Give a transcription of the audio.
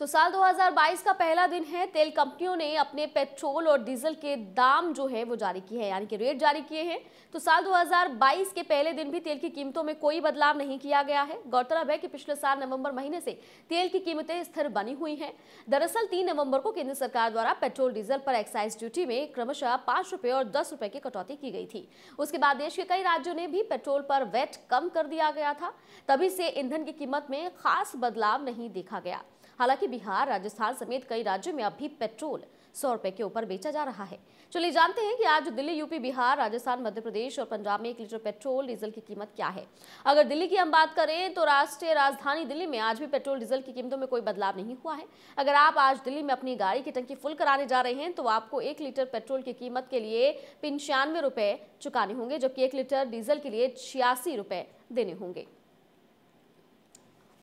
तो साल 2022 का पहला दिन है। तेल कंपनियों ने अपने पेट्रोल और डीजल के दाम जो है वो जारी किए हैं, यानी कि रेट जारी किए हैं। तो साल 2022 के पहले दिन भी तेल की कीमतों में कोई बदलाव नहीं किया गया है। गौरतलब है कि पिछले साल नवंबर महीने से तेल की कीमतें स्थिर बनी हुई हैं। दरअसल 3 नवंबर को केंद्र सरकार द्वारा पेट्रोल डीजल पर एक्साइज ड्यूटी में क्रमशः 5 रुपये और 10 रुपये की कटौती की गई थी। उसके बाद देश के कई राज्यों ने भी पेट्रोल पर वैट कम कर दिया गया था। तभी से ईंधन की कीमत में खास बदलाव नहीं देखा गया। हालांकि बिहार, राजस्थान समेत कई राज्यों में अब भी पेट्रोल 100 रुपए के ऊपर बेचा जा रहा है। चलिए जानते हैं कि आज दिल्ली, यूपी, बिहार, राजस्थान, मध्य प्रदेश और पंजाब में 1 लीटर पेट्रोल डीजल की कीमत क्या है। अगर दिल्ली की हम बात करें तो राष्ट्रीय राजधानी दिल्ली में आज भी पेट्रोल डीजल की कीमतों में कोई बदलाव नहीं हुआ है। अगर आप आज दिल्ली में अपनी गाड़ी की टंकी फुल कराने जा रहे हैं तो आपको 1 लीटर पेट्रोल की कीमत के लिए 95 रुपये चुकाने होंगे, जबकि 1 लीटर डीजल के लिए 86 रुपये देने होंगे।